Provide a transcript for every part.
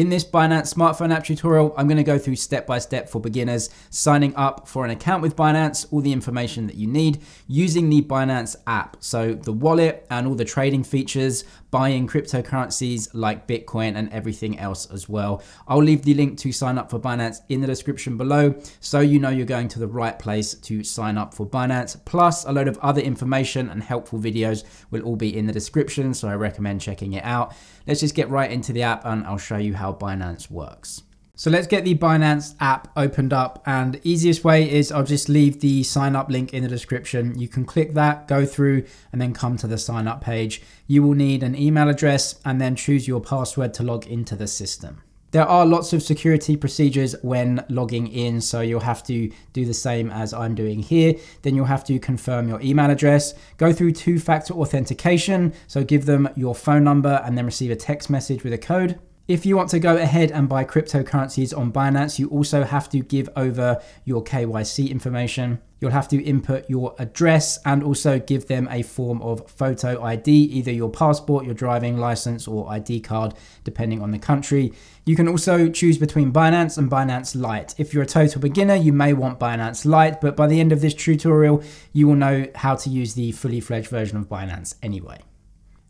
In this Binance smartphone app tutorial, I'm going to go through step-by-step for beginners, signing up for an account with Binance, all the information that you need, using the Binance app, so the wallet and all the trading features, buying cryptocurrencies like Bitcoin and everything else as well. I'll leave the link to sign up for Binance in the description below, so you know you're going to the right place to sign up for Binance. Plus, a load of other information and helpful videos will all be in the description, so I recommend checking it out. Let's just get right into the app and I'll show you how Binance works. So let's get the Binance app opened up, and easiest way is I'll just leave the sign up link in the description. You can click that, go through and then come to the sign up page. You will need an email address and then choose your password to log into the system. There are lots of security procedures when logging in, so you'll have to do the same as I'm doing here. Then you'll have to confirm your email address, go through two-factor authentication, so give them your phone number and then receive a text message with a code. If you want to go ahead and buy cryptocurrencies on Binance, you also have to give over your KYC information. You'll have to input your address and also give them a form of photo ID, either your passport, your driving license or ID card, depending on the country. You can also choose between Binance and Binance Lite. If you're a total beginner, you may want Binance Lite, but by the end of this tutorial, you will know how to use the fully fledged version of Binance anyway.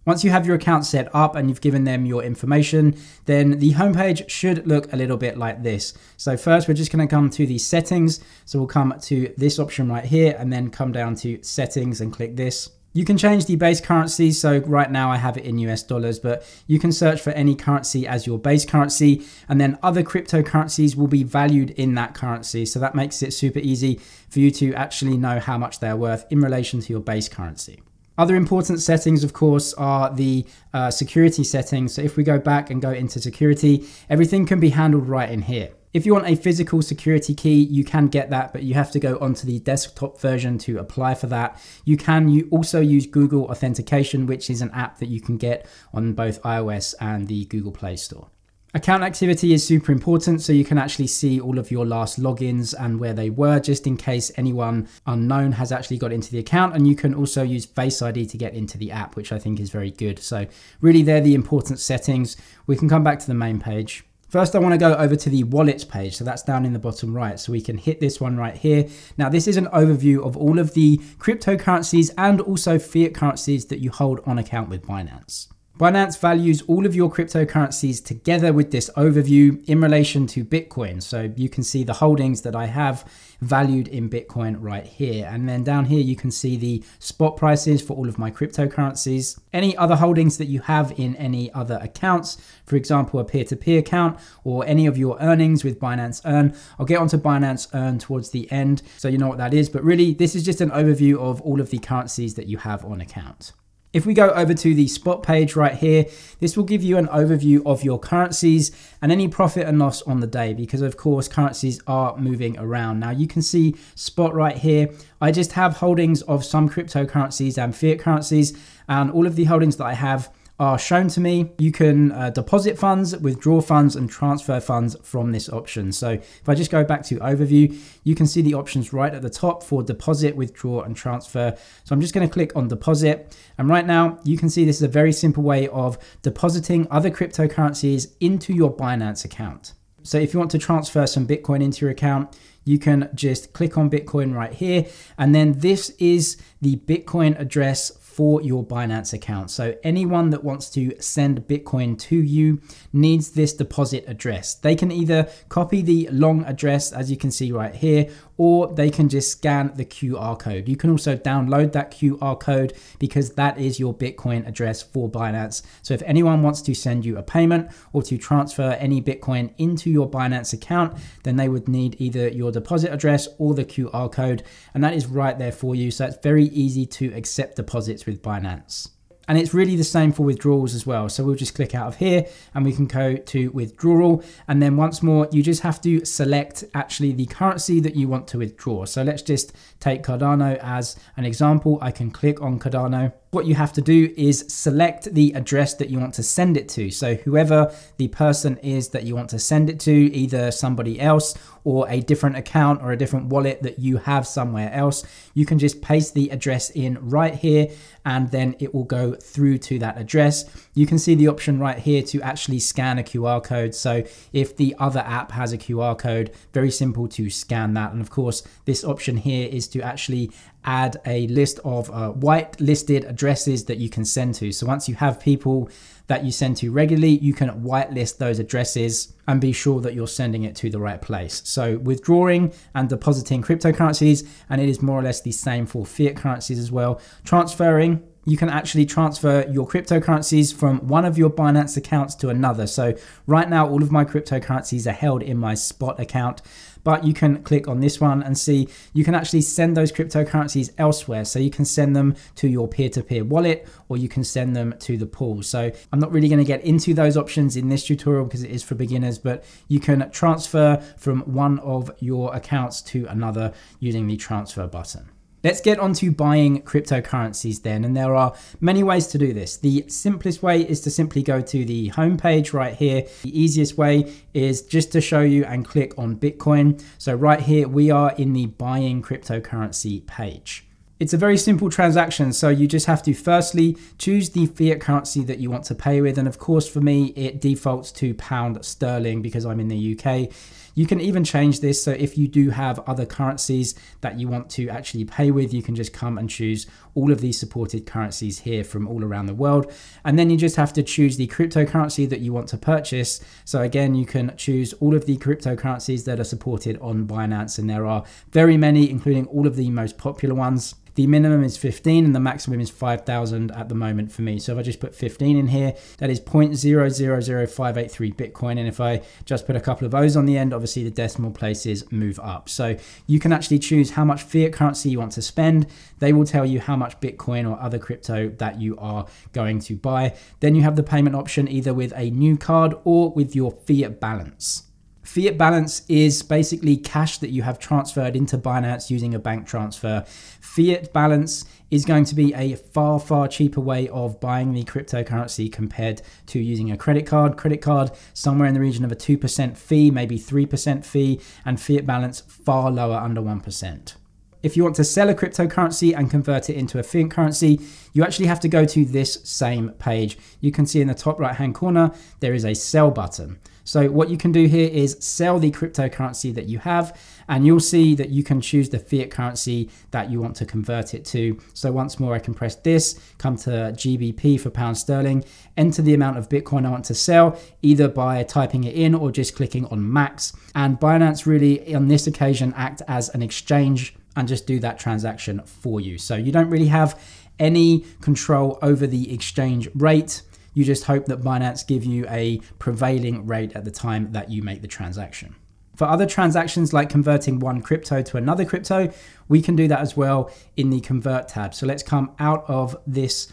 Once you have your account set up and you've given them your information, then the homepage should look a little bit like this. So first, we're just going to come to the settings. So we'll come to this option right here and then come down to settings and click this. You can change the base currency. So right now I have it in US dollars, but you can search for any currency as your base currency, and then other cryptocurrencies will be valued in that currency. So that makes it super easy for you to actually know how much they're worth in relation to your base currency. Other important settings, of course, are the security settings. So if we go back and go into security, everything can be handled right in here. If you want a physical security key, you can get that, but you have to go onto the desktop version to apply for that. You also use Google Authentication, which is an app that you can get on both iOS and the Google Play Store. Account activity is super important, so you can actually see all of your last logins and where they were, just in case anyone unknown has actually got into the account. And you can also use Face ID to get into the app, which I think is very good. So really, they're the important settings. We can come back to the main page. First, I want to go over to the wallets page. So that's down in the bottom right. So we can hit this one right here. Now, this is an overview of all of the cryptocurrencies and also fiat currencies that you hold on account with Binance. Binance values all of your cryptocurrencies together with this overview in relation to Bitcoin. So you can see the holdings that I have valued in Bitcoin right here. And then down here, you can see the spot prices for all of my cryptocurrencies, any other holdings that you have in any other accounts, for example, a peer-to-peer account or any of your earnings with Binance Earn. I'll get onto Binance Earn towards the end, so you know what that is. But really, this is just an overview of all of the currencies that you have on account. If we go over to the spot page right here, this will give you an overview of your currencies and any profit and loss on the day, because of course currencies are moving around. Now you can see spot right here. I just have holdings of some cryptocurrencies and fiat currencies, and all of the holdings that I have are shown to me. You can deposit funds, withdraw funds and transfer funds from this option. So if I just go back to overview, you can see the options right at the top for deposit, withdraw and transfer. So I'm just going to click on deposit, and right now you can see this is a very simple way of depositing other cryptocurrencies into your Binance account. So if you want to transfer some Bitcoin into your account, you can just click on Bitcoin right here, and then this is the Bitcoin address for your Binance account. So anyone that wants to send Bitcoin to you needs this deposit address. They can either copy the long address, as you can see right here, or they can just scan the QR code. You can also download that QR code because that is your Bitcoin address for Binance. So if anyone wants to send you a payment or to transfer any Bitcoin into your Binance account, then they would need either your deposit address or the QR code, and that is right there for you. So it's very easy to accept deposits with Binance. And it's really the same for withdrawals as well. So we'll just click out of here and we can go to withdrawal. And then once more, you just have to select actually the currency that you want to withdraw. So let's just take Cardano as an example. I can click on Cardano. what you have to do is select the address that you want to send it to. So whoever the person is that you want to send it to, either somebody else or a different account or a different wallet that you have somewhere else, you can just paste the address in right here and then it will go through to that address. You can see the option right here to actually scan a QR code. So if the other app has a QR code, very simple to scan that. And of course, this option here is to actually add a list of whitelisted addresses that you can send to. So once you have people that you send to regularly, you can whitelist those addresses and be sure that you're sending it to the right place. So withdrawing and depositing cryptocurrencies, and it is more or less the same for fiat currencies as well. Transferring, you can actually transfer your cryptocurrencies from one of your Binance accounts to another. So right now, all of my cryptocurrencies are held in my spot account, but you can click on this one and see you can actually send those cryptocurrencies elsewhere. So you can send them to your peer-to-peer wallet, or you can send them to the pool. So I'm not really gonna get into those options in this tutorial because it is for beginners, but you can transfer from one of your accounts to another using the transfer button. Let's get on to buying cryptocurrencies then, and there are many ways to do this. The simplest way is to simply go to the home page right here. The easiest way is just to show you and click on Bitcoin. So right here, we are in the buying cryptocurrency page. It's a very simple transaction, so you just have to firstly choose the fiat currency that you want to pay with, and of course for me it defaults to pound sterling because I'm in the UK. You can even change this, so if you do have other currencies that you want to actually pay with, you can just come and choose all of these supported currencies here from all around the world, and then you just have to choose the cryptocurrency that you want to purchase. So again, you can choose all of the cryptocurrencies that are supported on Binance, and there are very many, including all of the most popular ones. The minimum is 15 and the maximum is 5,000 at the moment for me. So if I just put 15 in here, that is 0.000583 Bitcoin. And if I just put a couple of O's on the end, obviously the decimal places move up. So you can actually choose how much fiat currency you want to spend. They will tell you how much Bitcoin or other crypto that you are going to buy. Then you have the payment option either with a new card or with your fiat balance. Fiat balance is basically cash that you have transferred into Binance using a bank transfer. Fiat balance is going to be a far, far cheaper way of buying the cryptocurrency compared to using a credit card. Credit card, somewhere in the region of a 2% fee, maybe 3% fee, and fiat balance far lower, under 1%. If you want to sell a cryptocurrency and convert it into a fiat currency, you actually have to go to this same page. You can see in the top right hand corner, there is a sell button. So what you can do here is sell the cryptocurrency that you have, and you'll see that you can choose the fiat currency that you want to convert it to. So once more, I can press this, come to GBP for pound sterling, enter the amount of Bitcoin I want to sell, either by typing it in or just clicking on max. And Binance really, on this occasion, act as an exchange and just do that transaction for you. So you don't really have any control over the exchange rate. You just hope that Binance give you a prevailing rate at the time that you make the transaction. For other transactions like converting one crypto to another crypto, we can do that as well in the convert tab. So let's come out of this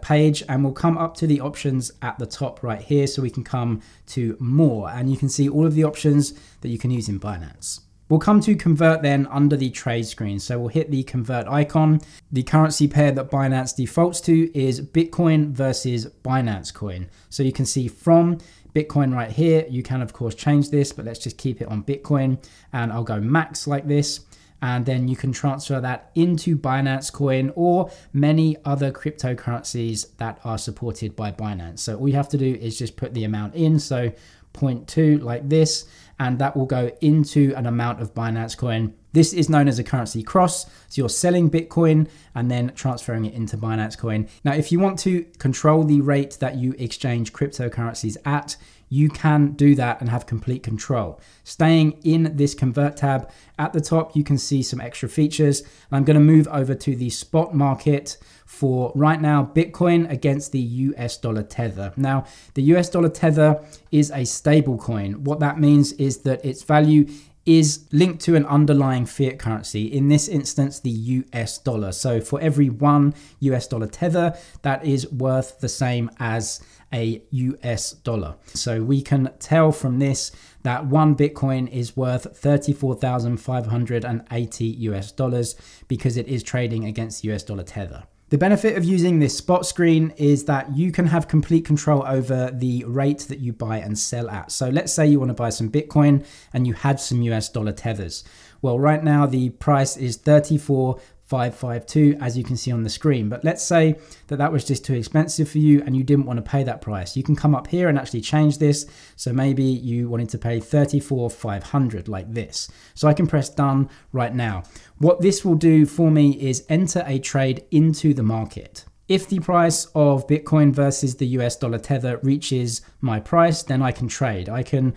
page and we'll come up to the options at the top right here. So we can come to more and you can see all of the options that you can use in Binance. We'll come to convert then under the trade screen. So we'll hit the convert icon. The currency pair that Binance defaults to is Bitcoin versus Binance Coin. So you can see from Bitcoin right here, you can of course change this, but let's just keep it on Bitcoin and I'll go max like this. And then you can transfer that into Binance Coin or many other cryptocurrencies that are supported by Binance. So all you have to do is just put the amount in. So 0.2 like this, and that will go into an amount of Binance Coin. This is known as a currency cross. So you're selling Bitcoin and then transferring it into Binance Coin. Now, if you want to control the rate that you exchange cryptocurrencies at, you can do that and have complete control. Staying in this convert tab at the top, you can see some extra features. I'm going to move over to the spot market for right now, Bitcoin against the US dollar tether. Now, the US dollar tether is a stable coin. What that means is that its value is linked to an underlying fiat currency, in this instance, the US dollar. So for every one US dollar tether, that is worth the same as a US dollar. So we can tell from this that one Bitcoin is worth 34,580 US dollars because it is trading against the US dollar tether. The benefit of using this spot screen is that you can have complete control over the rate that you buy and sell at. So let's say you want to buy some Bitcoin and you had some US dollar tethers. Well, right now the price is 34,552, as you can see on the screen. But let's say that that was just too expensive for you and you didn't want to pay that price. You can come up here and actually change this. So maybe you wanted to pay 34,500 like this. So I can press done right now. What this will do for me is enter a trade into the market. If the price of Bitcoin versus the US dollar tether reaches my price, then I can trade. I can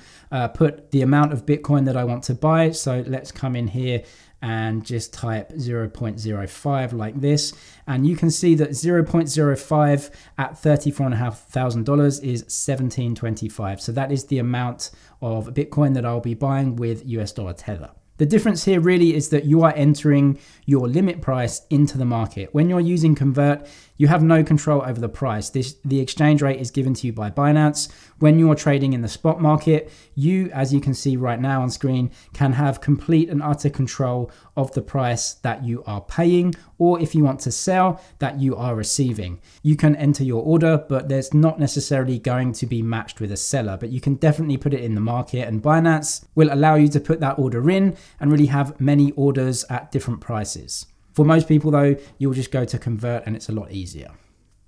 put the amount of Bitcoin that I want to buy. So let's come in here and just type 0.05 like this. And you can see that 0.05 at $34,500 is $17.25. So that is the amount of Bitcoin that I'll be buying with US dollar tether. The difference here really is that you are entering your limit price into the market. When you're using convert, you have no control over the price. The exchange rate is given to you by Binance. When you're trading in the spot market, you, as you can see right now on screen, can have complete and utter control of the price that you are paying, or if you want to sell, that you are receiving. You can enter your order, but there's not necessarily going to be matched with a seller, but you can definitely put it in the market, and Binance will allow you to put that order in and really have many orders at different prices. For most people though, you'll just go to convert and it's a lot easier.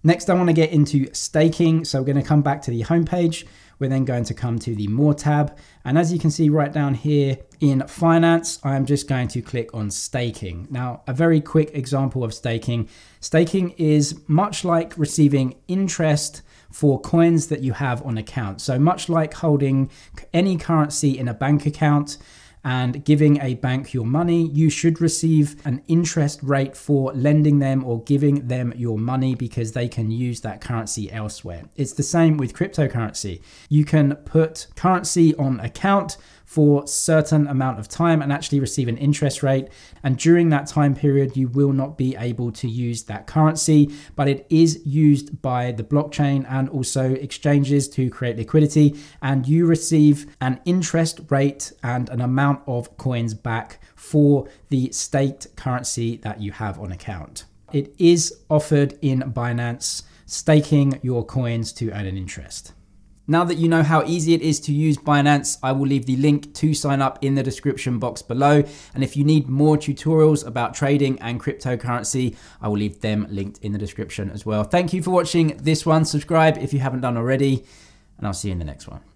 Next, I want to get into staking. So we're going to come back to the homepage. We're then going to come to the More tab. And as you can see right down here in Finance, I'm just going to click on staking. Now, a very quick example of staking. Staking is much like receiving interest for coins that you have on account. So much like holding any currency in a bank account, and giving a bank your money, you should receive an interest rate for lending them or giving them your money because they can use that currency elsewhere. It's the same with cryptocurrency. You can put currency on account for a certain amount of time and actually receive an interest rate. And during that time period, you will not be able to use that currency, but it is used by the blockchain and also exchanges to create liquidity. And you receive an interest rate and an amount of coins back for the staked currency that you have on account. It is offered in Binance, staking your coins to earn an interest. Now that you know how easy it is to use Binance, I will leave the link to sign up in the description box below. And if you need more tutorials about trading and cryptocurrency, I will leave them linked in the description as well. Thank you for watching this one. Subscribe if you haven't done already, and I'll see you in the next one.